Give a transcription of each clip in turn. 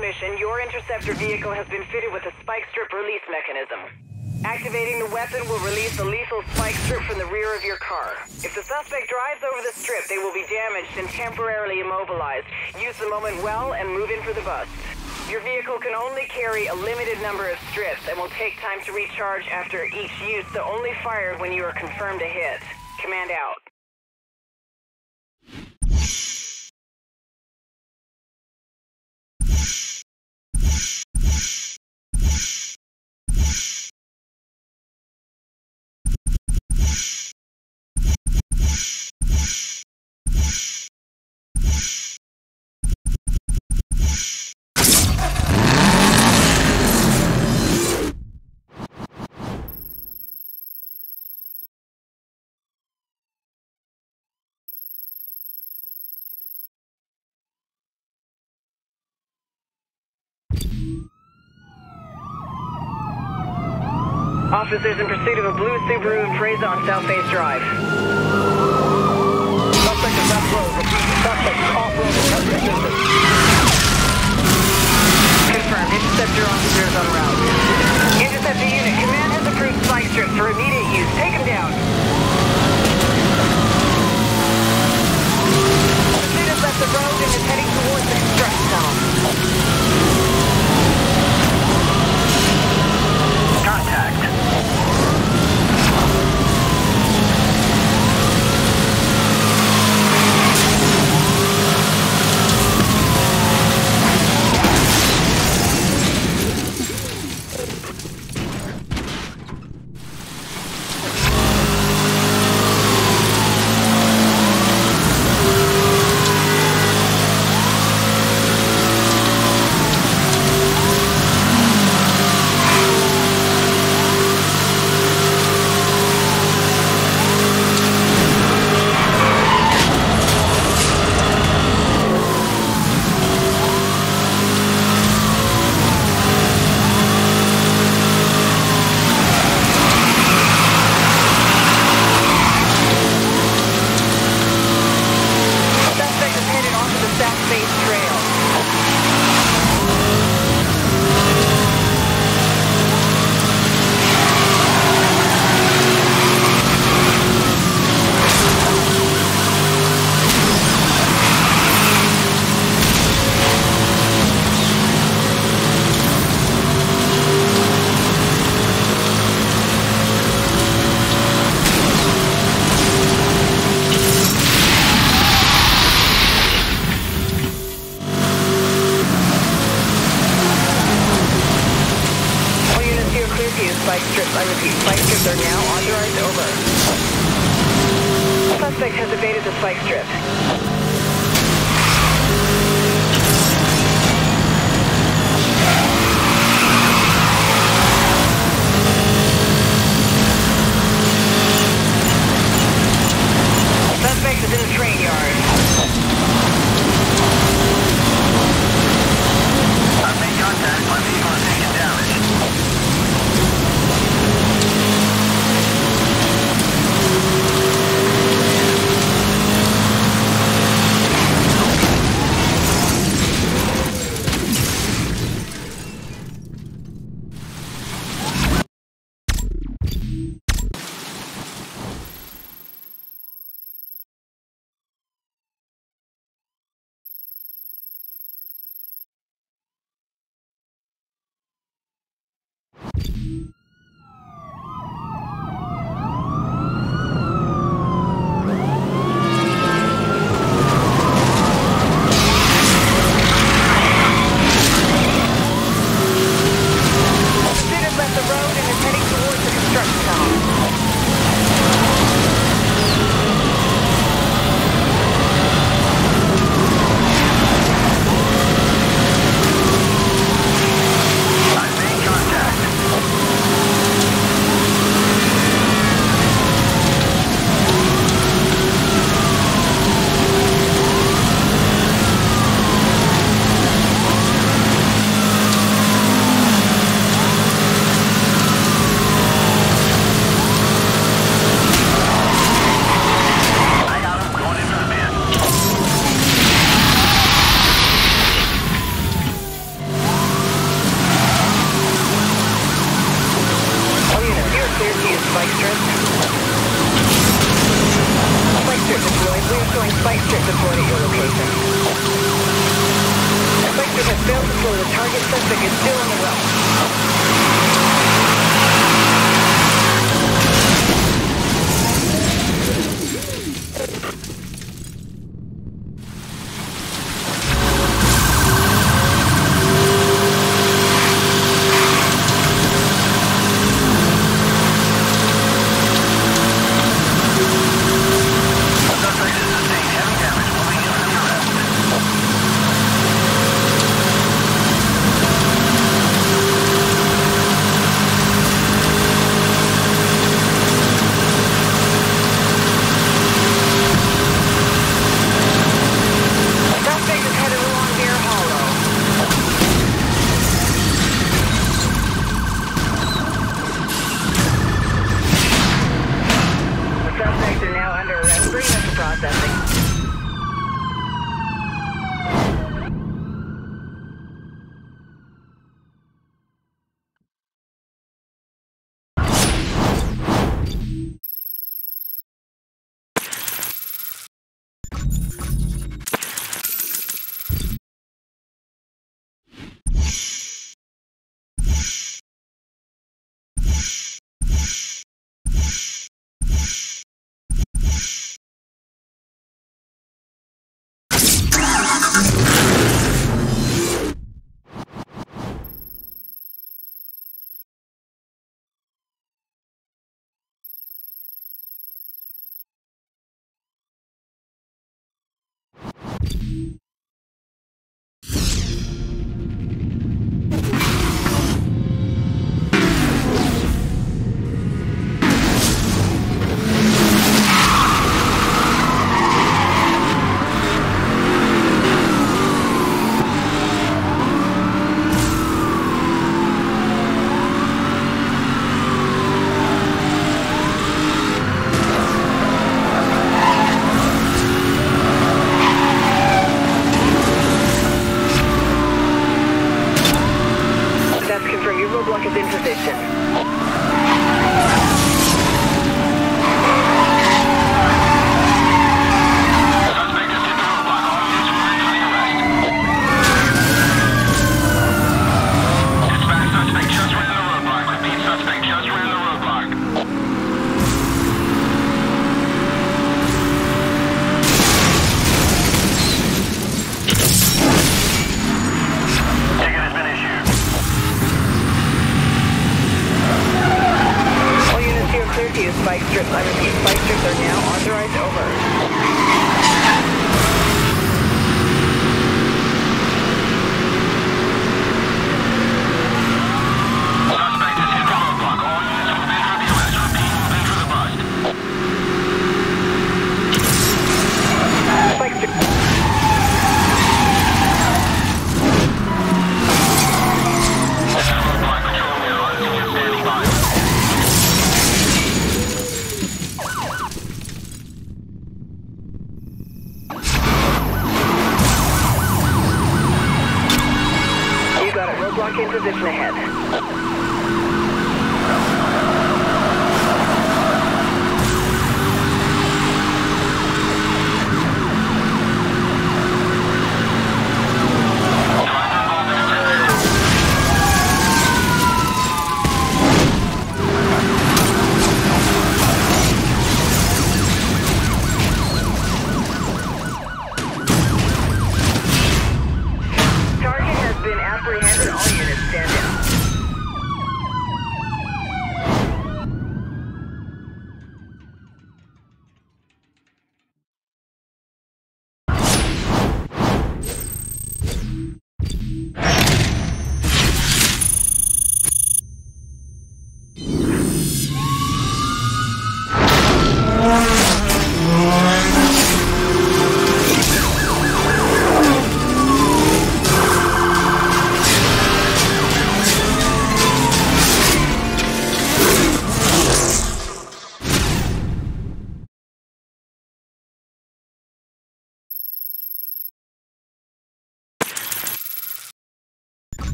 mission, your interceptor vehicle has been fitted with a spike strip release mechanism. Activating the weapon will release a lethal spike strip from the rear of your car. If the suspect drives over the strip, they will be damaged and temporarily immobilized. Use the moment well and move in for the bust. Your vehicle can only carry a limited number of strips and will take time to recharge after each use, so only fire when you are confirmed a hit. Command out. Officers in pursuit of a blue Subaru and Preza on South Face Drive. Suspect is off-road. Suspect is off-road. Confirmed. Interceptor officers on route. Interceptor unit. Command has approved spike strip for immediate use. Take him down. The student left the road and is heading towards the construction zone. two in a row.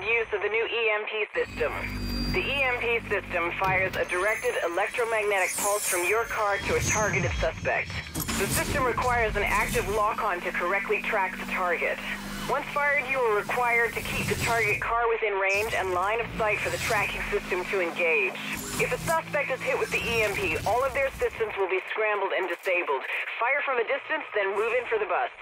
Use of the new EMP system. The EMP system fires a directed electromagnetic pulse from your car to a targeted suspect. The system requires an active lock-on to correctly track the target. Once fired, you are required to keep the target car within range and line of sight for the tracking system to engage. If a suspect is hit with the EMP, all of their systems will be scrambled and disabled. Fire from a distance, then move in for the bust.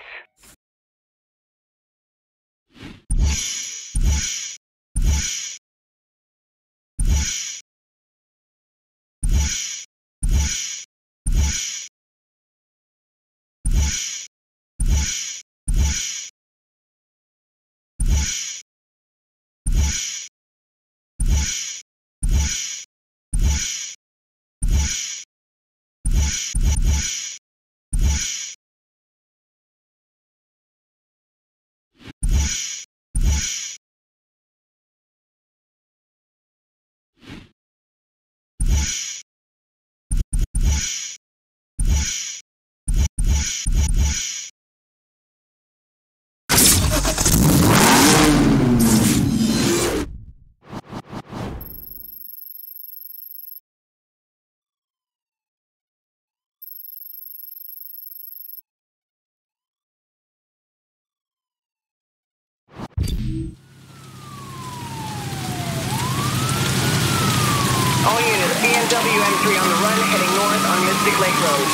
All units, BMW M3 on the run, heading north on Mystic Lake Road.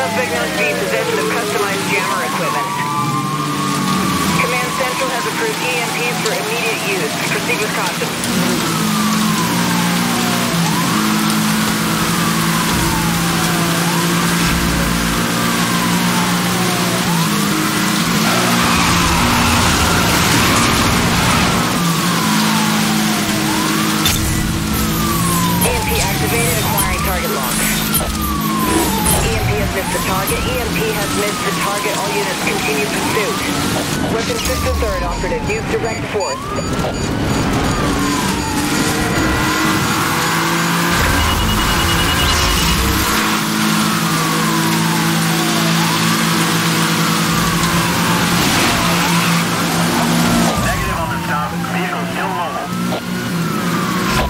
Suspect known to be in possession of customized jammer equipment. Command Central has approved EMPs for immediate use. Proceed with caution. The target. EMP has missed the target. All units continue pursuit. Weapon system 3rd operative. Use direct force. Negative on the stop. Vehicle still mobile.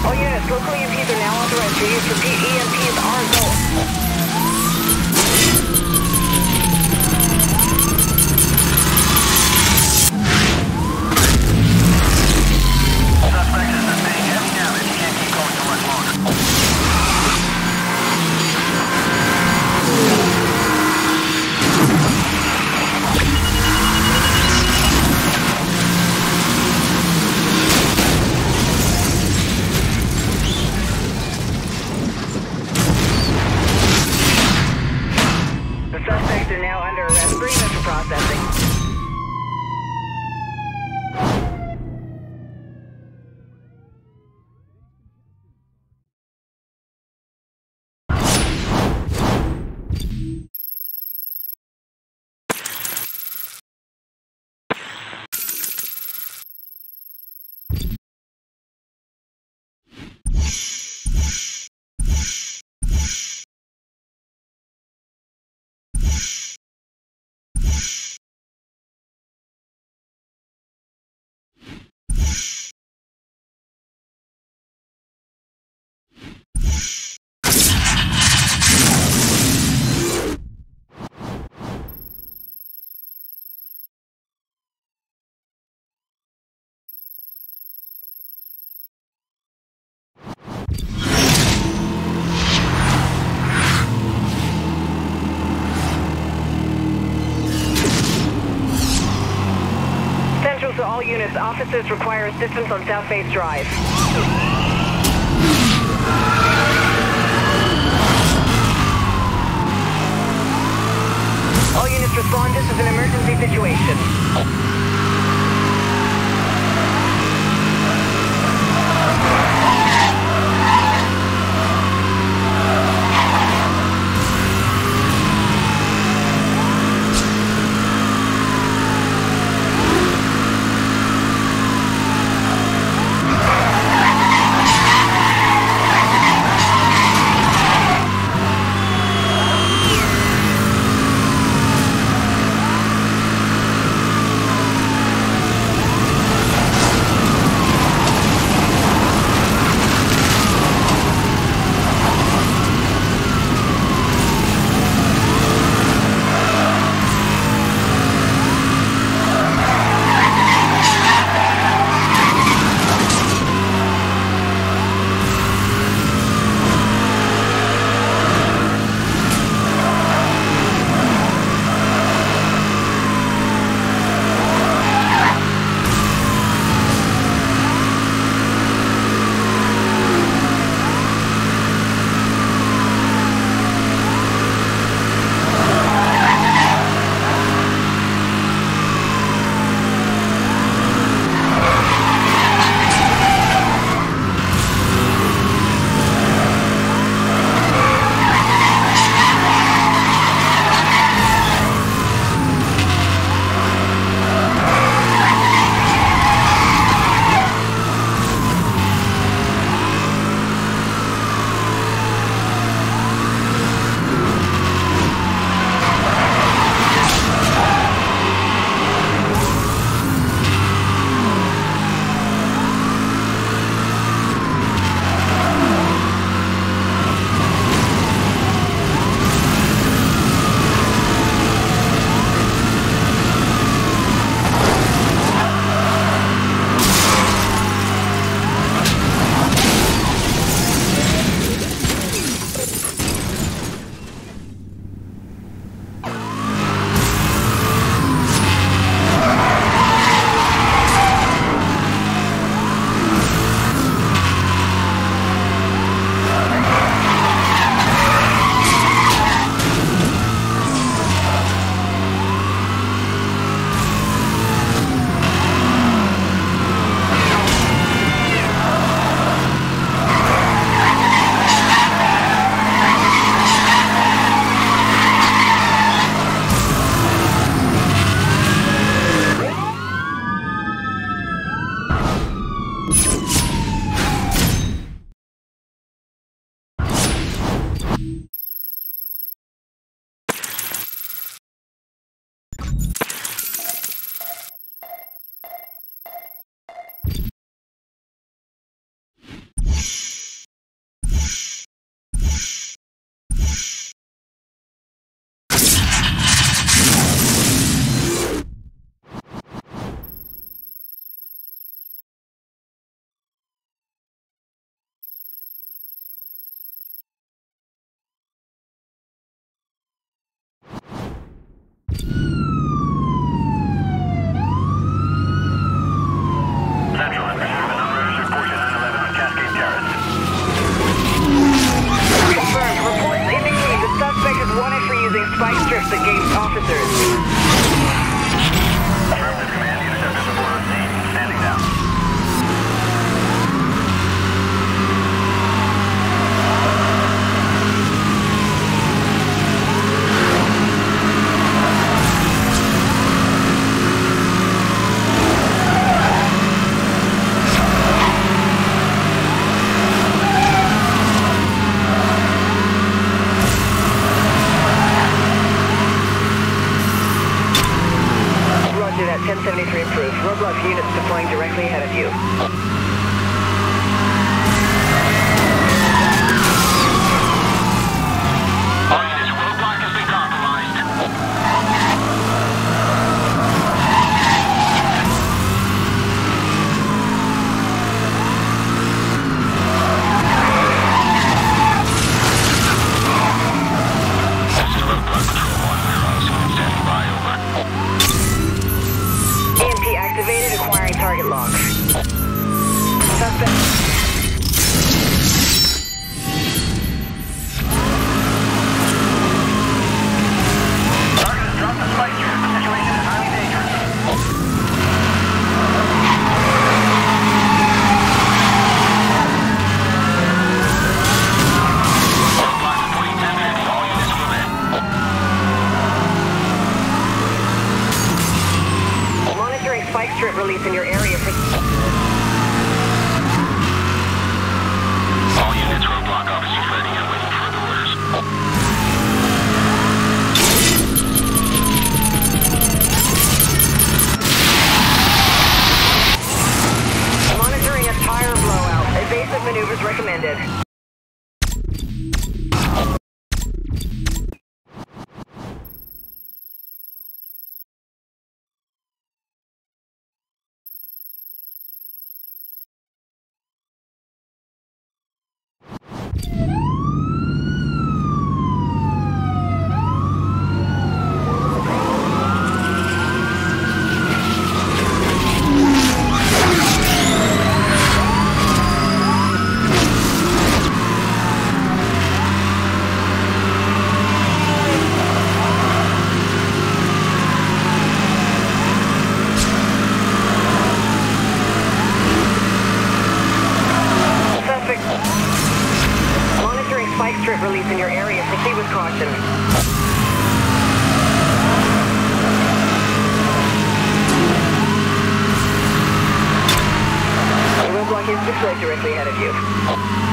All units, local EMPs are now authorized to use. Repeat, EMPs are go. To all units, officers require assistance on South Face Drive. All units respond, this is an emergency situation. spike strips that gain officers. Affirmative, command. Interceptors aboard the scene. Standing down. Directly ahead of you.